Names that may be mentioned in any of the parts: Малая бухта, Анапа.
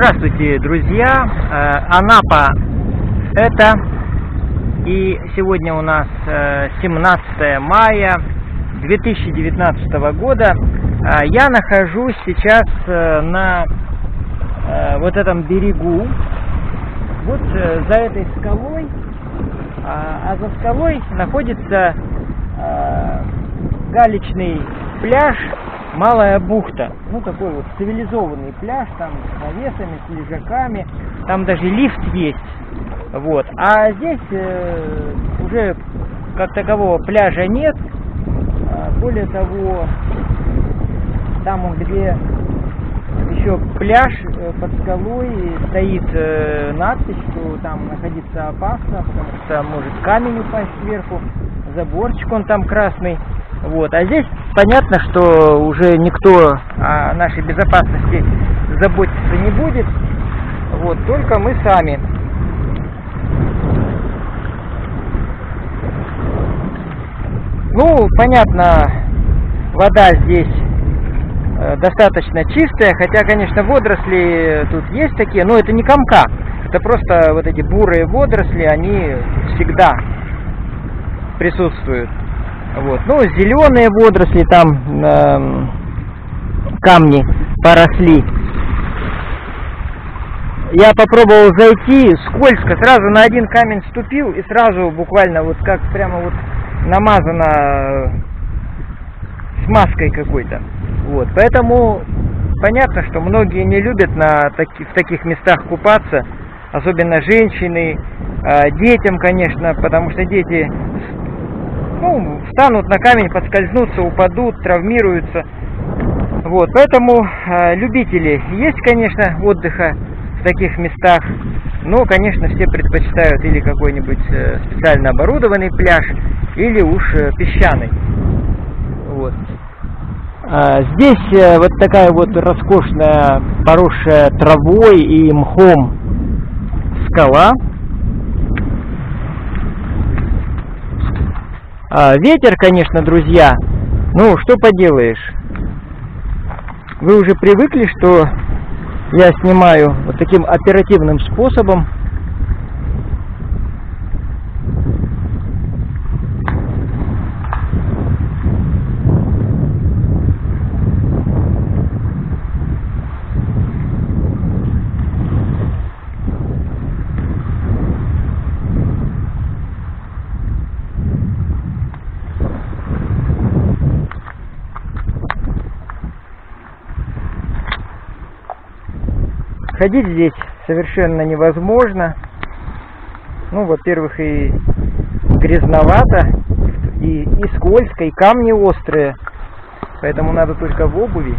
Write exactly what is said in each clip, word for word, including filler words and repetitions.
Здравствуйте, друзья! Анапа это, и сегодня у нас семнадцатое мая две тысячи девятнадцатого года. Я нахожусь сейчас на вот этом берегу, вот за этой скалой, а за скалой находится галечный пляж, Малая бухта, ну такой вот цивилизованный пляж, там с навесами, с лежаками, там даже лифт есть, вот. А здесь э, уже как такового пляжа нет, более того, там, где еще пляж, под скалой стоит э, надпись, что там находиться опасно, потому что может камень упасть сверху, заборчик он там красный. Вот, а здесь понятно, что уже никто о нашей безопасности заботиться не будет, вот, только мы сами. Ну, понятно, вода здесь достаточно чистая, хотя, конечно, водоросли тут есть такие, но это не камка, это просто вот эти бурые водоросли, они всегда присутствуют. Вот. Ну, зеленые водоросли, там э, камни поросли. Я попробовал зайти, скользко, сразу на один камень ступил и сразу буквально вот как прямо вот намазано смазкой какой-то. Вот. Поэтому понятно, что многие не любят на таки, в таких местах купаться, особенно женщины, э, детям, конечно, потому что дети... Ну, встанут на камень, подскользнутся, упадут, травмируются. Вот, поэтому э, любители есть, конечно, отдыха в таких местах, но, конечно, все предпочитают или какой-нибудь э, специально оборудованный пляж, или уж э, песчаный. Вот. А, здесь э, вот такая вот роскошная, поросшая травой и мхом скала. А, ветер, конечно, друзья, ну, что поделаешь. Вы уже привыкли, что я снимаю вот таким оперативным способом. Ходить здесь совершенно невозможно. Ну, во-первых, и грязновато, и, и скользко, и камни острые. Поэтому надо только в обуви.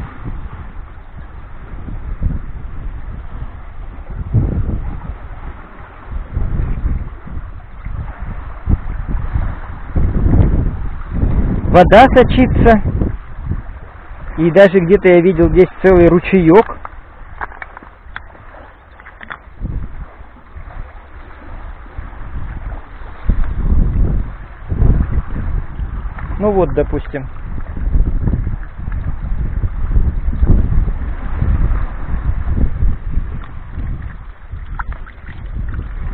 Вода сочится. И даже где-то я видел здесь целый ручеек. Ну вот, допустим.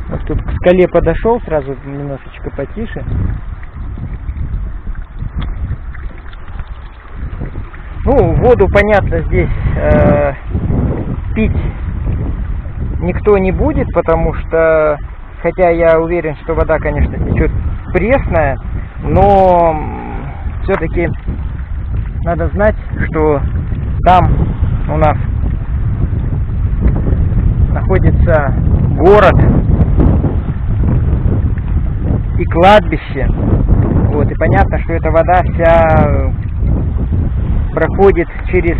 Вот тут к скале подошел, сразу немножечко потише. Ну, воду, понятно, здесь э, пить никто не будет, потому что, хотя я уверен, что вода, конечно, течет пресная, но... Все-таки надо знать, что там у нас находится город и кладбище. Вот, и понятно, что эта вода вся проходит через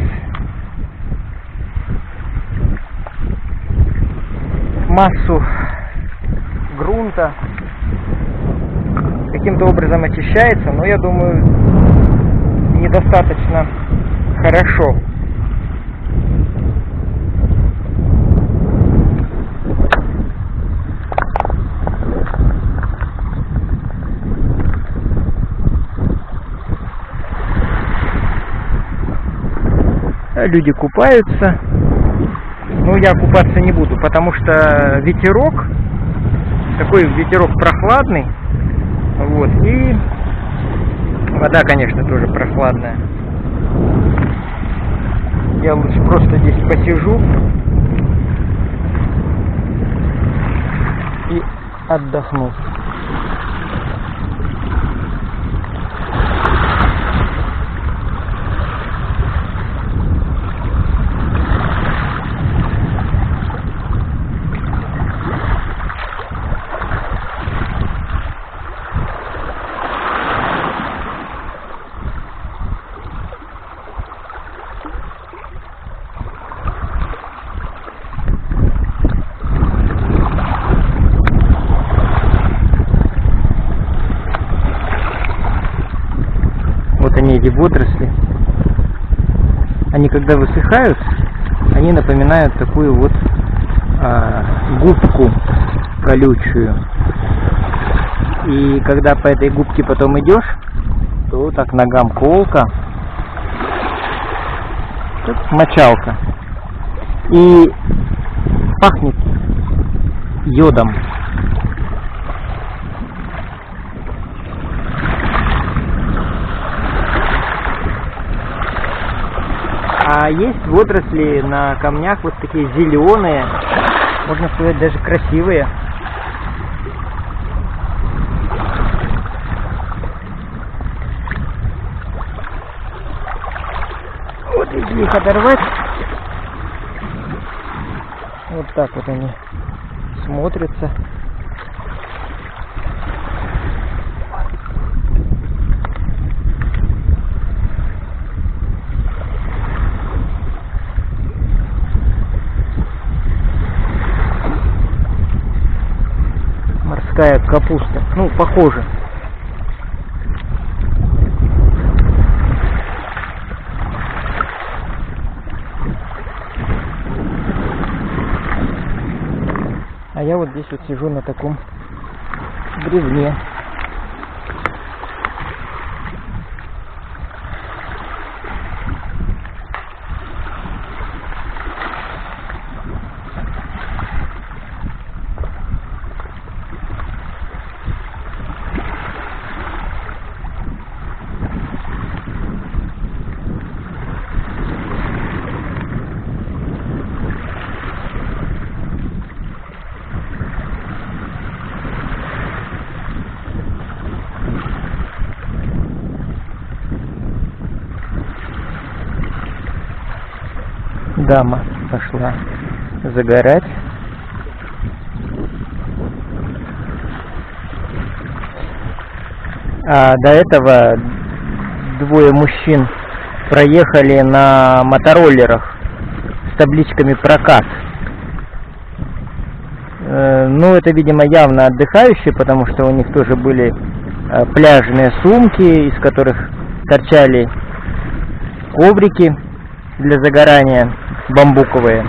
массу грунта. Каким-то образом очищается, но я думаю, недостаточно хорошо. Люди купаются. ну, я купаться не буду, потому что ветерок, такой ветерок прохладный, вот, и вода, конечно, тоже прохладная. Я лучше просто здесь посижу и отдохну. Эти водоросли, они когда высыхают, они напоминают такую вот а, губку колючую, и когда по этой губке потом идешь, то так ногам колка, как мочалка, и пахнет йодом. А есть водоросли на камнях вот такие зеленые, можно сказать, даже красивые. Вот если их оторвать, вот так вот они смотрятся. Капуста, ну, похоже. А я вот здесь вот сижу на таком бревне. Дама пошла загорать. А до этого двое мужчин проехали на мотороллерах с табличками «Прокат». Ну, это, видимо, явно отдыхающие, потому что у них тоже были пляжные сумки, из которых торчали коврики для загорания. Бамбуковые.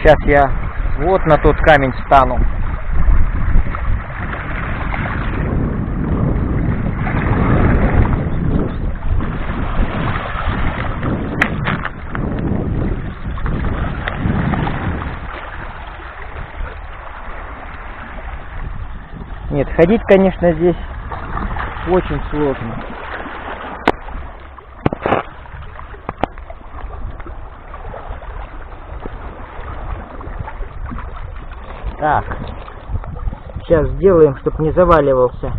Сейчас я вот на тот камень встану. Нет, ходить, конечно, здесь очень сложно. Так, сейчас сделаем, чтобы не заваливался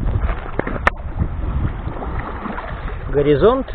горизонт.